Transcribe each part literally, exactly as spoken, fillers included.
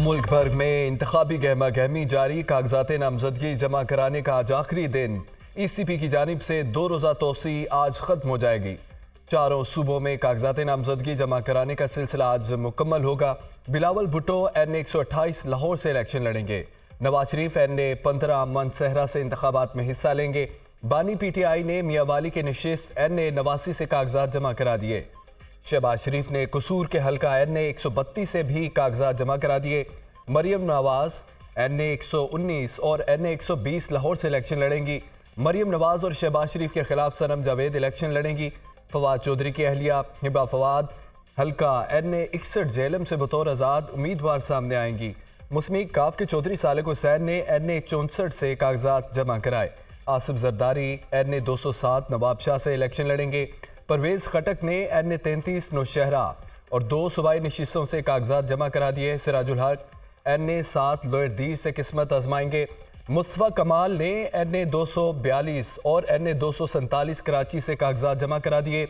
मुल्क भर में इंतखाबी गहमा गहमी जारी, कागजात नामजदगी जमा कराने का आज आखिरी दिन। ई सी पी की जानिब से दो रोज़ा तोसी आज ख़त्म हो जाएगी। चारों सूबों में कागजात नामजदगी जमा कराने का सिलसिला आज मुकम्मल होगा। बिलावल भुट्टो एन एक सौ अट्ठाईस लाहौर से इलेक्शन लड़ेंगे। नवाज शरीफ एन ए पंद्रह मनसहरा से इंतखाबात में हिस्सा लेंगे। बानी पी टी आई ने मियावाली के नशिस्त एन ए नवासी से कागजात जमा करा दिए। शहबाज शरीफ ने कसूर के हल्का एन ए एक सौ बत्तीस से भी कागजात जमा करा दिए। मरियम नवाज एन ए एक सौ उन्नीस और एन ए एक सौ बीस लाहौर से इलेक्शन लड़ेंगी। मरियम नवाज और शहबाज शरीफ के खिलाफ सनम जावेद इलेक्शन लड़ेंगी। फवाद चौधरी की अहलिया हिबा फवाद हल्का एन ए इकसठ जेलम से बतौर आज़ाद उम्मीदवार सामने आएंगी। मुस्लिम काफ के चौधरी सालिक हुसैन ने एन ए चौंसठ से कागजात जमा कराए। आसिफ जरदारी एन ए दो सौ सात नवाब शाह से इलेक्शन लड़ेंगे। परवेज़ खटक ने एन ए तैंतीस नौशहरा और दो सूबाई नशिस्तों से कागजात जमा करा दिए। सिराजुल हक एन ए सात लोअरदीर से किस्मत आजमाएंगे। मुस्तफ़ा कमाल ने एन ए दो सौ बयालीस और एन ए दो सौ सैंतालीस कराची से कागजात जमा करा दिए।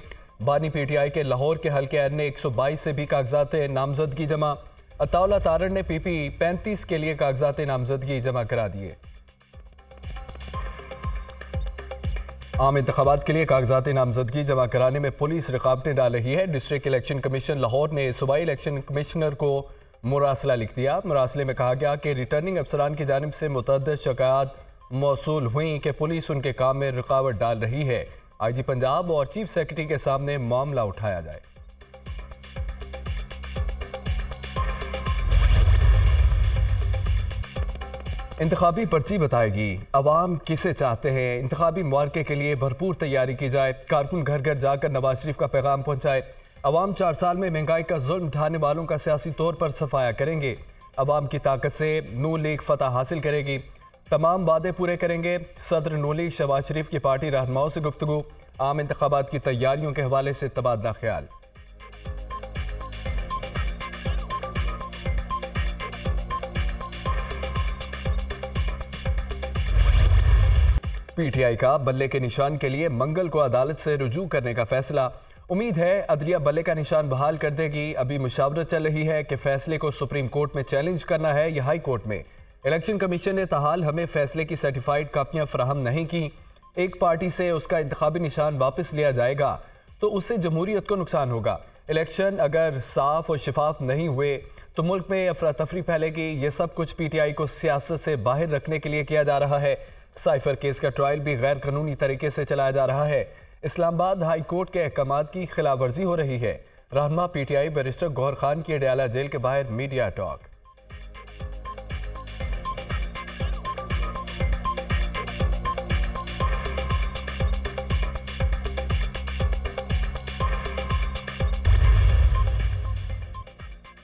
बानी पी टी आई के लाहौर के हल्के एन ए एक सौ बाईस से भी कागजात नामजदगी जमा। अताउल्ला तारण ने पी पी पैंतीस के लिए कागजात नामजदगी जमा करा दिए। आम इंतखाबात के लिए कागजात नामजदगी जमा कराने में पुलिस रुकावटें डाल रही है। डिस्ट्रिक्ट इलेक्शन कमीशन लाहौर ने सूबाई इलेक्शन कमिश्नर को मुरासला लिख दिया। मुरासले में कहा गया कि रिटर्निंग अफसरान की जानिब से मुतअद्दिद शिकायत मौसूल हुई कि पुलिस उनके काम में रुकावट डाल रही है। आई जी पंजाब और चीफ सेक्रेटरी के सामने मामला उठाया जाए। इंतखाबी पर्ची बताएगी अवाम किसे चाहते हैं। इंतखाबी मुआरके के लिए भरपूर तैयारी की जाए। कारकुन घर घर जाकर नवाज शरीफ का पैगाम पहुंचाए। अवाम चार साल में महंगाई का जुल्म उठाने वालों का सियासी तौर पर सफाया करेंगे। अवाम की ताकत से नू लीग फतह हासिल करेगी। तमाम वादे पूरे करेंगे। सदर नू लीग शहबाज शरीफ की पार्टी रहनुमाओं से गुफ्तगू। आम इंतखाबात की तैयारियों के हवाले से तबादला ख्याल। पीटीआई का बल्ले के निशान के लिए मंगल को अदालत से रुजू करने का फैसला। उम्मीद है अदलिया बल्ले का निशान बहाल कर देगी। अभी मुशावरत चल रही है कि फैसले को सुप्रीम कोर्ट में चैलेंज करना है या हाई कोर्ट में। इलेक्शन कमीशन ने ताहाल हमें फैसले की सर्टिफाइड कापियां फराहम नहीं की। एक पार्टी से उसका इंतखाबी निशान वापस लिया जाएगा तो उससे जमहूरियत को नुकसान होगा। इलेक्शन अगर साफ और शफाफ नहीं हुए तो मुल्क में अफरा तफरी फैलेगी। ये सब कुछ पीटीआई को सियासत से बाहर रखने के लिए किया जा रहा है। साइफर केस का ट्रायल भी गैर कानूनी तरीके से चलाया जा रहा है। इस्लामाबाद हाई कोर्ट के अहकाम की खिलाफ वर्जी हो रही है। रहनुमा पीटीआई बैरिस्टर गौहर खान की अडयाला जेल के बाहर मीडिया टॉक।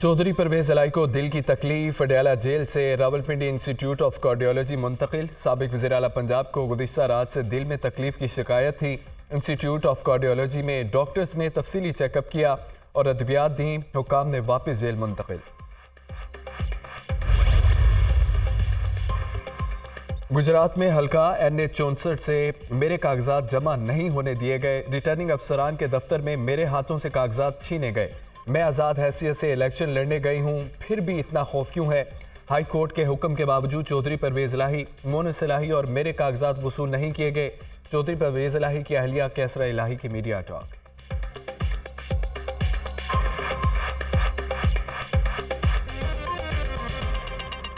चौधरी परवेज एलाही को दिल की तकलीफ, अडयाला जेल से रावलपिंडी इंस्टीट्यूट ऑफ कार्डियोलॉजी मुंतकिल। साबिक वज़ीर आला पंजाब को गुज़िश्ता रात से दिल में तकलीफ की शिकायत थी। इंस्टीट्यूट ऑफ कार्डियोलॉजी में डॉक्टर्स ने तफसीली चेकअप किया और अद्वियात दी। हुकाम ने वापस जेल मुंतकिल। गुजरात में हल्का एन ए चौंसठ से मेरे कागजात जमा नहीं होने दिए गए। रिटर्निंग अफसरान के दफ्तर में मेरे हाथों से कागजात छीने गए। मैं आज़ाद हैसियत से इलेक्शन लड़ने गई हूँ, फिर भी इतना खौफ क्यों है। हाई कोर्ट के हुक्म के बावजूद चौधरी परवेज़ इलाही, मोनस इलाही और मेरे कागजात वसूल नहीं किए गए। चौधरी परवेज़ इलाही की अहलिया कैसरा इलाही की मीडिया टॉक।